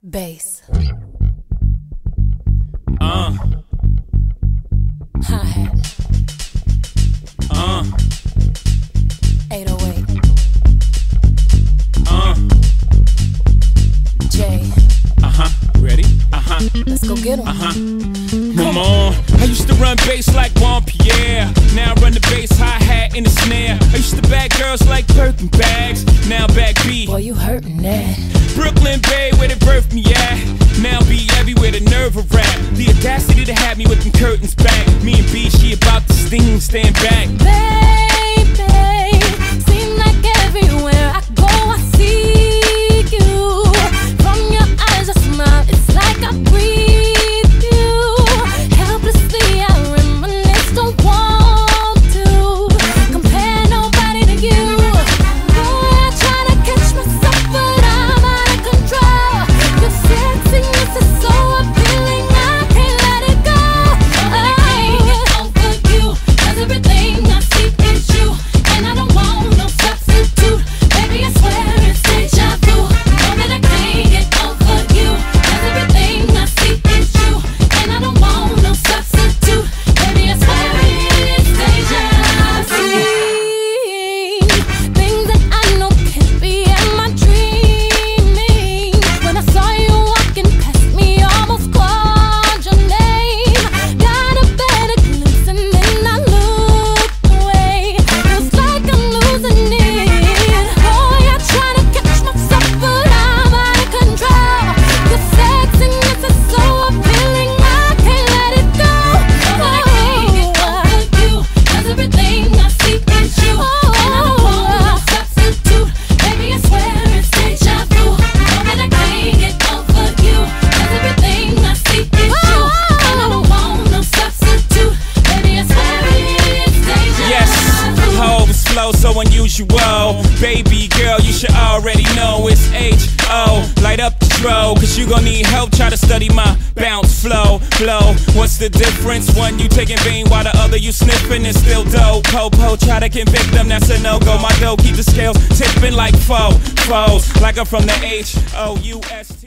Bass. Hi-hat. 808. J. Ready? Let's go get 'em. Come on. I used to run bass like Juan Pierre. Now I run the bass, hi-hat, and the snare. I used to bag girls like Birkin bags. Now back B. Boy, you hurtin' that. Brooklyn Bay, where they birthed me at. Now be everywhere, the nerve of rap. The audacity to have me with them curtains back. Me and B, she about to sting, stand back. Baby, seem like everywhere I go I see you. From your eyes a smile, it's like I breathe you. Helplessly I reminisce, don't want to compare nobody to you. Boy, I try to catch myself but I'm out of control. Your sexiness is so appealing, I can't let it go. I can't get over you, 'cause everything I see is you. And I don't want no substitute. Baby, I swear it's deja vu. Know that I can't get over you, 'cause everything I see is you. And I don't want no substitute. Baby, I swear it's deja vu. Things that I know can't be in my dreaming. When I saw you walking past me, almost called your name. Got a better glimpse and then I looked away. Feels like I'm losing it. Boy, I try to catch myself but I'm out of control. Your sexiness is so appealing, I can't let it go. I can't get over you, 'cause everything I see is you. And I don't want no substitute. Baby, I swear it's deja vu. Know that I can't get over you, 'cause everything I see is you. And I don't want no substitute. Baby, I swear it's deja vu. Yes, hoes flow so unusual. Baby girl, you should already know it's H.O. Light up the throw, 'cause you gon' need help. Try to study my bounce, flow, blow. What's the difference? One you taking vein while the other you sniffing is still dope. Po-po, try to convict them, that's a no-go. My dough keep the scales tipping like foes. Like I'm from the H-O-U-S-T.